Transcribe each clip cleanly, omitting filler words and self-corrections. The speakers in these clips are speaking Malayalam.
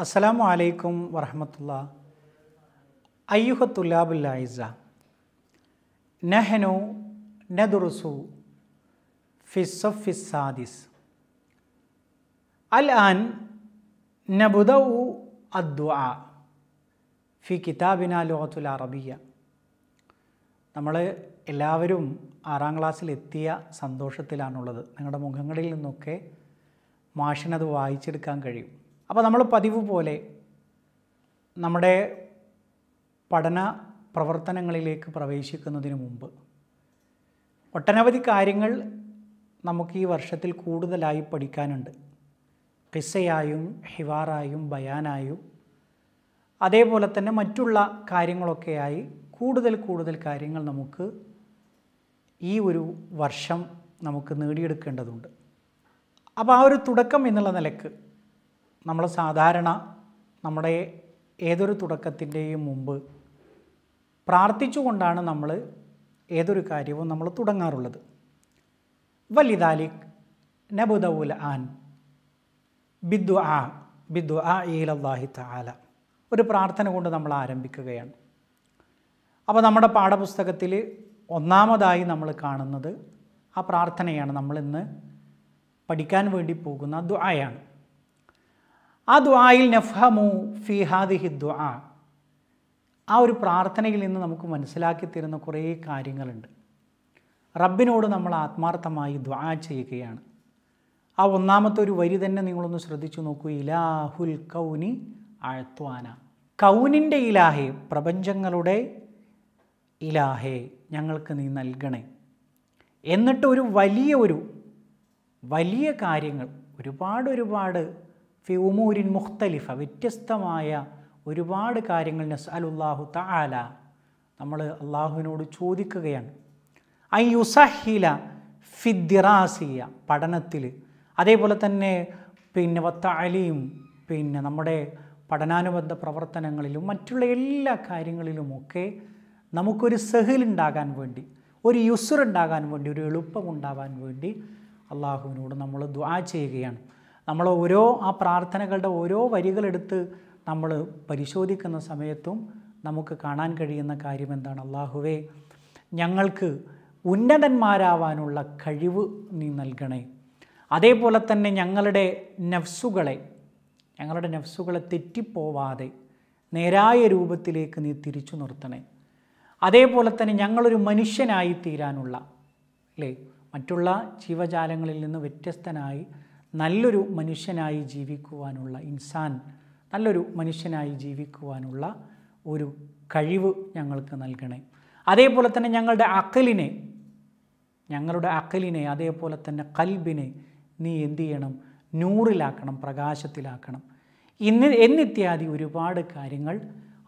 अस्सलामु अलैकुम वरहमतुल्लाह। अय्युहा तुल्लाबुल अज़ीज़ा, नहनु नदरुसु फी सफ़्फ़ि सादिस अल्आन नबदउ अद्दुआ फी किताबिना लुग़तुल अरबिय्या। നമ്മൾ എല്ലാവരും ആറാം ക്ലാസ്സിലെത്തിയ സന്തോഷത്തിലാണുള്ളത്. നിങ്ങളുടെ മുഖങ്ങളിൽ നിന്നൊക്കെ മാഷിനത് വായിച്ചെടുക്കാൻ കഴിയും. അപ്പോൾ നമ്മൾ പതിവ് പോലെ നമ്മുടെ പഠന പ്രവർത്തനങ്ങളിലേക്ക് പ്രവേശിക്കുന്നതിന് മുമ്പ് ഒട്ടനവധി കാര്യങ്ങൾ നമുക്ക് ഈ വർഷത്തിൽ കൂടുതലായി പഠിക്കാനുണ്ട്. ഖിസ്സയായും ഹിവാറായും ബയാനായും അതേപോലെ തന്നെ മറ്റുള്ള കാര്യങ്ങളൊക്കെയായി കൂടുതൽ കാര്യങ്ങൾ നമുക്ക് ഈ ഒരു വർഷം നമുക്ക് നേടിയെടുക്കേണ്ടതുണ്ട്. അപ്പോൾ ആ ഒരു തുടക്കം എന്നുള്ള നിലക്ക് നമ്മൾ സാധാരണ നമ്മുടെ ഏതൊരു തുടക്കത്തിൻ്റെയും മുമ്പ് പ്രാർത്ഥിച്ചുകൊണ്ടാണ് നമ്മൾ ഏതൊരു കാര്യവും നമ്മൾ തുടങ്ങാറുള്ളത്. വലിദാലിക് നബുദഉൽ ആൻ ബിദ്ദുആ ബിദ്ദുആ ഇലല്ലാഹി തആല, ഒരു പ്രാർത്ഥന കൊണ്ട് നമ്മൾ ആരംഭിക്കുകയാണ്. അപ്പോൾ നമ്മുടെ പാഠപുസ്തകത്തിൽ ഒന്നാമതായി നമ്മൾ കാണുന്നത് ആ പ്രാർത്ഥനയാണ്. നമ്മളിന്ന് പഠിക്കാൻ വേണ്ടി പോകുന്ന ദുആയാണ്. ആ ദുആയിൽ നഫ്ഹമു ഫീ ഹാദിഹി ദുആ, ആ ഒരു പ്രാർത്ഥനയിൽ നിന്ന് നമുക്ക് മനസ്സിലാക്കി തരുന്ന കുറേ കാര്യങ്ങളുണ്ട്. റബ്ബിനോട് നമ്മൾ ആത്മാർത്ഥമായി ദുആ ചെയ്യുകയാണ്. ആ ഒന്നാമത്തെ ഒരു വരി തന്നെ നിങ്ങളൊന്ന് ശ്രദ്ധിച്ചു നോക്കൂ. ഇലാഹുൽ കൗനി അഴ്ത്വാന, കൗനിൻ്റെ ഇലാഹേ, പ്രപഞ്ചങ്ങളുടെ ഇലാഹേ ഞങ്ങൾക്ക് നീ നൽകണേ. എന്നിട്ട് ഒരു വലിയ കാര്യങ്ങൾ, ഒരുപാട് ഫി ഉമൂരിൻ മുഖ്തലിഫ, വ്യത്യസ്തമായ ഒരുപാട് കാര്യങ്ങൾ നസ്അലുല്ലാഹു തആല, നമ്മൾ അള്ളാഹുവിനോട് ചോദിക്കുകയാണ്. ഐ യുസഹില ഫി ദിറാസിയ, പഠനത്തിൽ, അതേപോലെ തന്നെ പിന്നെ വത്തഅലീം, പിന്നെ നമ്മുടെ പഠനാനുബന്ധ പ്രവർത്തനങ്ങളിലും മറ്റുള്ള എല്ലാ കാര്യങ്ങളിലുമൊക്കെ നമുക്കൊരു സഹലുണ്ടാകാൻ വേണ്ടി, ഒരു യുസ്ർ ഉണ്ടാകാൻ വേണ്ടി, ഒരു എളുപ്പമുണ്ടാകാൻ വേണ്ടി അള്ളാഹുവിനോട് നമ്മൾ ദുആ ചെയ്യുകയാണ്. നമ്മൾ ഓരോ ആ പ്രാർത്ഥനകളുടെ ഓരോ വരികളെടുത്ത് നമ്മൾ പരിശോധിക്കുന്ന സമയത്തും നമുക്ക് കാണാൻ കഴിയുന്ന കാര്യം എന്താണ്? അള്ളാഹുവേ, ഞങ്ങൾക്ക് ഉന്നതന്മാരാവാനുള്ള കഴിവ് നീ നൽകണേ. അതേപോലെ തന്നെ ഞങ്ങളുടെ നഫ്സുകളെ തെറ്റിപ്പോവാതെ നേരായ രൂപത്തിലേക്ക് നീ തിരിച്ചു നിർത്തണേ. അതേപോലെ തന്നെ ഞങ്ങളൊരു മനുഷ്യനായി തീരാനുള്ള, അല്ലേ, മറ്റുള്ള ജീവജാലങ്ങളിൽ നിന്ന് വ്യത്യസ്തനായി നല്ലൊരു മനുഷ്യനായി ജീവിക്കുവാനുള്ള, ഇൻസാൻ, നല്ലൊരു മനുഷ്യനായി ജീവിക്കുവാനുള്ള ഒരു കഴിവ് ഞങ്ങൾക്ക് നൽകണേ. അതേപോലെ തന്നെ ഞങ്ങളുടെ അഖലിനെ അതേപോലെ തന്നെ കൽബിനെ നീ എന്തു ചെയ്യണം? നൂറിലാക്കണം, പ്രകാശത്തിലാക്കണം. എന്നിത്യാദി ഒരുപാട് കാര്യങ്ങൾ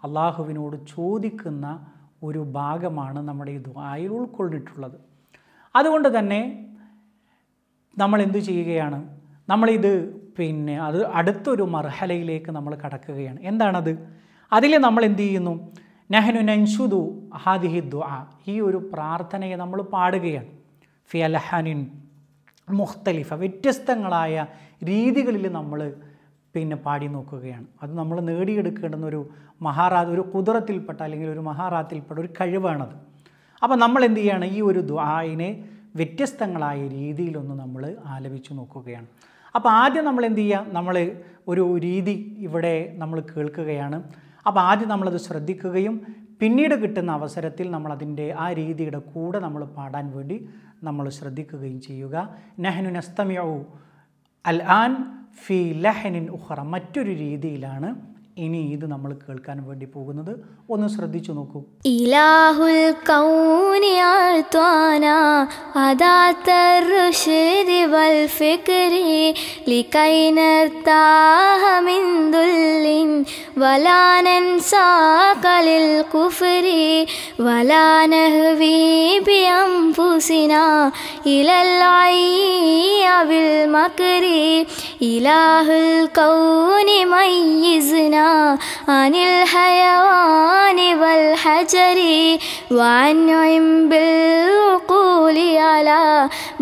അള്ളാഹുവിനോട് ചോദിക്കുന്ന ഒരു ഭാഗമാണ് നമ്മുടെ ഈ ദുആയിൽ ഉൾക്കൊള്ളിട്ടുള്ളത്. അതുകൊണ്ട് തന്നെ നമ്മൾ എന്തു ചെയ്യുകയാണ്? നമ്മളിത് പിന്നെ അത് അടുത്തൊരു മർഹലയിലേക്ക് നമ്മൾ കടക്കുകയാണ്. എന്താണത്? അതിൽ നമ്മൾ എന്തു ചെയ്യുന്നു? നഹ്നു നൻഷുദു ഹാദിഹി ദുആ, ഈ ഒരു പ്രാർത്ഥനയെ നമ്മൾ പാടുകയാണ്. ഫി അൽഹാനിൻ മുഖ്തലിഫ, വ്യത്യസ്തങ്ങളായ രീതികളിൽ നമ്മൾ പിന്നെ പാടി നോക്കുകയാണ്. അത് നമ്മൾ നേടിയെടുക്കേണ്ടുന്ന ഒരു മഹാറാത്ത്, ഒരു ഖുദ്റത്തിൽപ്പെട്ട അല്ലെങ്കിൽ ഒരു മഹാറാത്തിൽപ്പെട്ട ഒരു കഴിവാണത്. അപ്പോൾ നമ്മൾ എന്തു ചെയ്യുകയാണ്? ഈ ഒരു ദുആയിനെ വ്യത്യസ്തങ്ങളായ രീതിയിലൊന്ന് നമ്മൾ ആലപിച്ചു നോക്കുകയാണ്. അപ്പോൾ ആദ്യം നമ്മൾ എന്തു ചെയ്യുക? നമ്മൾ ഒരു രീതി ഇവിടെ നമ്മൾ കേൾക്കുകയാണ്. അപ്പോൾ ആദ്യം നമ്മളത് ശ്രദ്ധിക്കുകയും പിന്നീട് കിട്ടുന്ന അവസരത്തിൽ നമ്മളതിൻ്റെ ആ രീതിയുടെ കൂടെ നമ്മൾ പാടാൻ വേണ്ടി നമ്മൾ ശ്രദ്ധിക്കുകയും ചെയ്യുക. നഹ്നു നസ്തമിഉ അൽ ആൻ ഫി ലഹനിൻ ഉഖറ, മറ്റൊരു രീതിയിലാണ് ഇനി ഇത് നമ്മൾ കേൾക്കാൻ വേണ്ടി പോകുന്നത്. ഒന്ന് ശ്രദ്ധിച്ചു നോക്കൂ. ഇലാഹുൽ കൗനി അത്വാന അദാതർ റുശ്ദി വൽ ഫിക്രി ലികൈനർതാഹ മിൻ ദുല്ലിൻ വലാനൻ സാഖലിൽ കുഫരി വലാനഹ്വി ബിഅംഫുസിനാ ഇലൽ അയ്യ ബിൽ മക്രി ഇലാഹുൽ കൗനി മയ്യിസ്നാ عن الحيوان والحجر وعنعم بالعقول على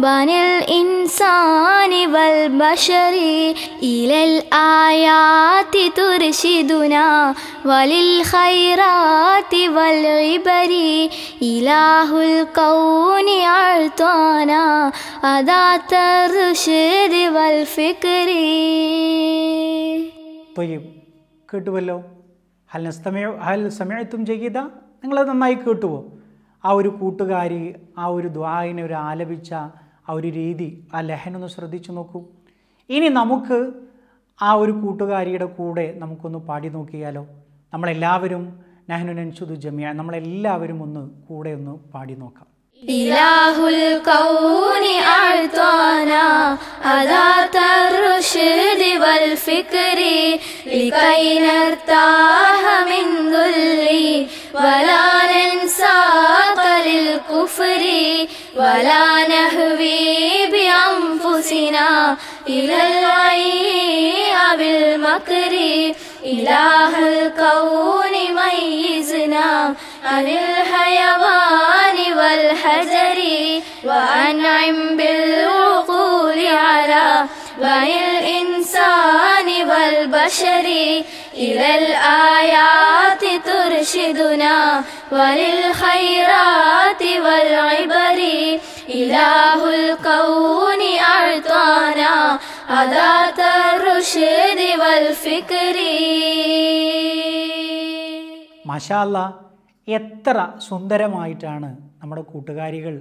بني الإنسان والبشر إلى الآيات ترشدنا وللخيرات والعبر إله الكون أعطانا أداة الرشد والفكر. طيب കേട്ടുവല്ലോ. ഹൽ സമഅ്തും ജയ്യിദ, നിങ്ങളത് നന്നായി കേട്ടുവോ? ആ ഒരു കൂട്ടുകാരി ആ ഒരു ദുആഇനെ ഒരു ആലപിച്ച ആ ഒരു രീതി, ആ ലഹനൊന്ന് ശ്രദ്ധിച്ചു നോക്കൂ. ഇനി നമുക്ക് ആ ഒരു കൂട്ടുകാരിയുടെ കൂടെ നമുക്കൊന്ന് പാടി നോക്കിയാലോ? നമ്മളെല്ലാവരും നഹ്നു നൻഷുദു ജമിഅ, നമ്മളെല്ലാവരും ഒന്ന് കൂടെ ഒന്ന് പാടി നോക്കാം. إله الكون أعطانا أداة الرشد والفكر لكي نرتاح من ذل ولا ننساق للكفر ولا نهوي بأنفسنا إلى العياء بالمكر. إله الكون ميزنا عن الحيوان والحجر وأنعم بالعقول على بني الإنسان والبشر إلى الآيات ترشدنا وللخيرات والعبر إله الكون أعطانا أداة الرشد والفكر. ما شاء الله. എത്ര സുന്ദരമായിട്ടാണ് നമ്മുടെ കൂട്ടുകാരികൾ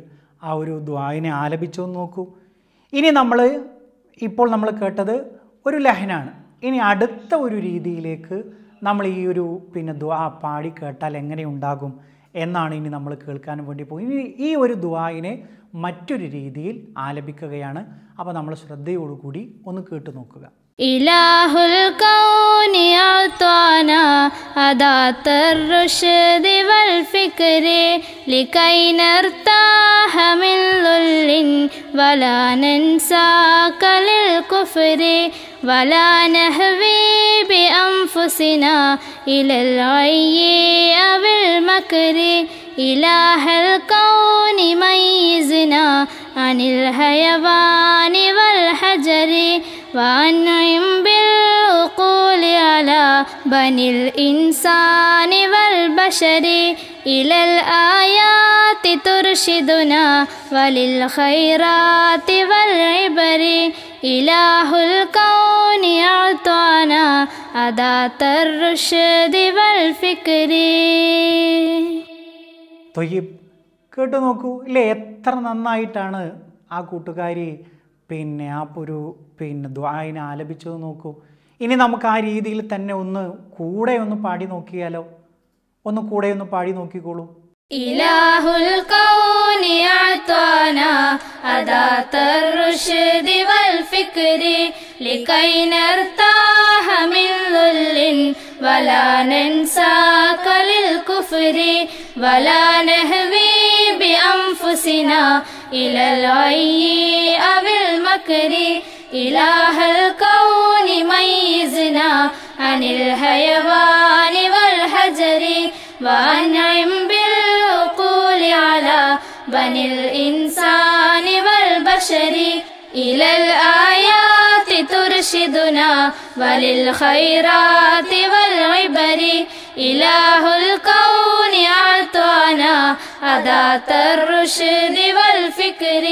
ആ ഒരു ദുആഇനെ ആലപിച്ചെന്ന് നോക്കൂ. ഇനി ഇപ്പോൾ നമ്മൾ കേട്ടത് ഒരു ലഹനാണ്. ഇനി അടുത്ത ഒരു രീതിയിലേക്ക് നമ്മൾ ഈ ഒരു ദുആ പാടി കേട്ടാൽ എങ്ങനെ ഉണ്ടാകും എന്നാണ് ഇനി നമ്മൾ കേൾക്കാൻ വേണ്ടി പോകുന്നത്. ഇനി ഈ ഒരു ദുആഇനെ മറ്റൊരു രീതിയിൽ ആലപിക്കുകയാണ്. അപ്പോൾ നമ്മൾ ശ്രദ്ധയോടു കൂടി ഒന്ന് കേട്ടു നോക്കുക. إله الكون أعطانا أداة الرشد والفكر لكي نرتاح من ذل ولا ننساق للكفر ولا نهوي بأنفسنا إلى العياء بالمكر. إله الكون ميزنا عن الحيوان والحجر وأنعم بالعقول على بني الإنسان والبشر إلى الآيات ترشدنا وللخيرات والعبر إله الكون أعطانا أداة الرشد والفكر. طيب കേട്ടു നോക്കൂ. ഇല്ലേ, എത്ര നന്നായിട്ടാണ് ആ കൂട്ടുകാരി ആ ഒരു ദുആഇനെ ആലപിച്ചത് നോക്കൂ. ഇനി നമുക്ക് ആ രീതിയിൽ തന്നെ ഒന്ന് കൂടെ ഒന്ന് പാടി നോക്കിയാലോ? ഒന്ന് കൂടെ ഒന്ന് പാടി നോക്കിക്കോളൂ. ഇലാഹുൽ കൗനി അഅ്താനാ അദാതർ റുശ്ദി വൽ ഫിക്രി ലകൈ നർതാഹ മിൻ ളുല്ലിൻ വലാ നൻസാക ലിൽ കുഫ്രി വലാ നഹ്വി ബി അൻഫുസിനാ إلى العياء بالمكر. إله الكون ميزنا عن الحيوان والحجر وأنعم بالعقول على بني الإنسان والبشر إلى الآيات ترشدنا وللخيرات والعبر إله الكون أعطانا أداة الرشد والفكر.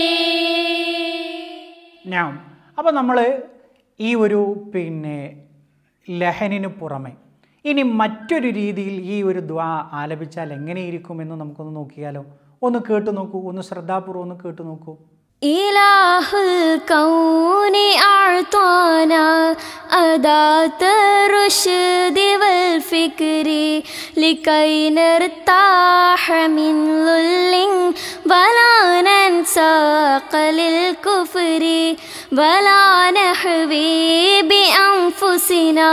نعم. അപ്പോൾ നമ്മൾ ഈ ഒരു ലഹനിന് പുറമെ ഇനി മറ്റൊരു രീതിയിൽ ഈ ഒരു ദുആ ആലപിച്ചാൽ എങ്ങനെയിരിക്കുമെന്ന് നമുക്കൊന്ന് നോക്കിയാലോ? ഒന്ന് കേട്ടു നോക്കൂ, ഒന്ന് ശ്രദ്ധാപൂർവ്വം ഒന്ന് കേട്ടു നോക്കൂ. إله الكون أعطانا أداة الرشد والفكر لكي نرتاح من ذل ولا ننساق للكفر ولا نحوي بأنفسنا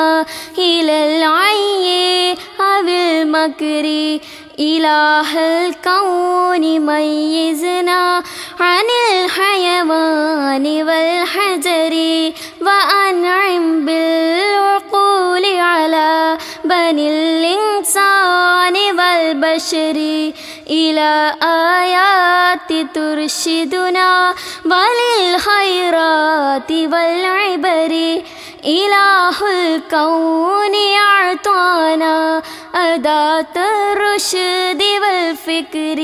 إلى العياء بالمكر. إله الكون ميزنا عن الحيوان والحجر وأنعم بالعقول على عن الإنسان والبشر إلى آيات ترشدنا وللخيرات والعبر إله الكون أعطانا أداة الرشد والفكر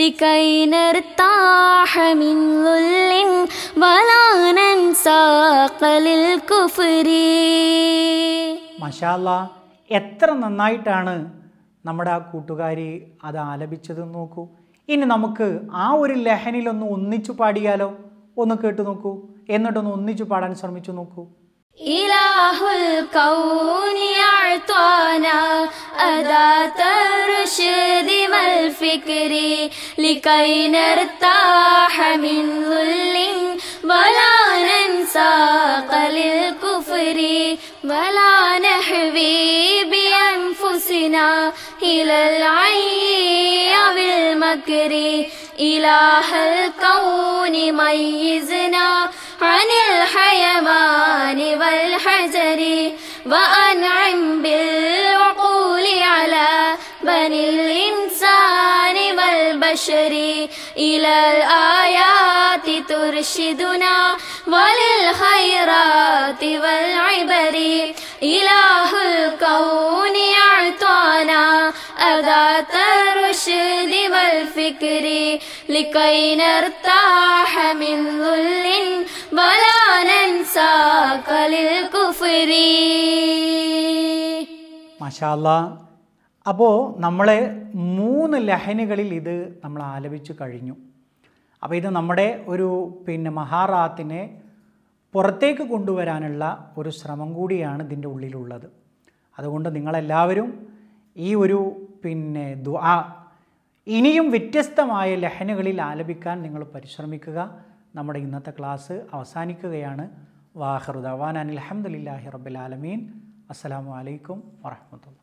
لكي نرتاح من ذل ولا ننسى قل الكفر. മാഷാല്ലാ, എത്ര നന്നായിട്ടാണ് നമ്മുടെ ആ കൂട്ടുകാരി അത് ആലപിച്ചതെന്ന് നോക്കൂ. ഇനി നമുക്ക് ആ ഒരു ലഹനിലൊന്ന് ഒന്നിച്ചു പാടിയാലോ? ഒന്ന് കേട്ടു നോക്കൂ, എന്നിട്ടൊന്ന് ഒന്നിച്ചു പാടാൻ ശ്രമിച്ചു നോക്കൂ. إله الكون أعطانا أداة الرشد والفكر لكي نرتاح من ذل ولا ننسى قل الكفر ولا نحوي بأنفسنا إلى العي والمكر. إله الكون ميزنا عن الحيوان والحجر وأنعم بالعقول على بني الإنسان والبشر إلى الآيات ترشدنا وللخيرات والعبر. إله الكون أعطانا أداة الرشد والفكر لكي نرتاح من ذل ولا ننسى قل الكفر. മാഷാല്ലാ, അപ്പോൾ നമ്മളെ മൂന്ന് ലഹനികളിൽ ഇത് നമ്മൾ ആലപിച്ചു കഴിഞ്ഞു. അപ്പോൾ ഇത് നമ്മുടെ ഒരു മഹാറാത്തിനെ പുറത്തേക്ക് കൊണ്ടുവരാനുള്ള ഒരു ശ്രമം കൂടിയാണ് ഇതിൻ്റെ ഉള്ളിലുള്ളത്. അതുകൊണ്ട് നിങ്ങളെല്ലാവരും ഈ ഒരു ദുആ ഇനിയും വ്യത്യസ്തമായ ലഹനകളിൽ ആലപിക്കാൻ നിങ്ങൾ പരിശ്രമിക്കുക. നമ്മുടെ ഇന്നത്തെ ക്ലാസ് അവസാനിക്കുകയാണ്. വാഖിറു ദഅ്വാനാ അൽഹംദുലില്ലാഹി റബ്ബിൽ ആലമീൻ. അസ്സലാമു അലൈക്കും വറഹ്മത്തുള്ളാഹി.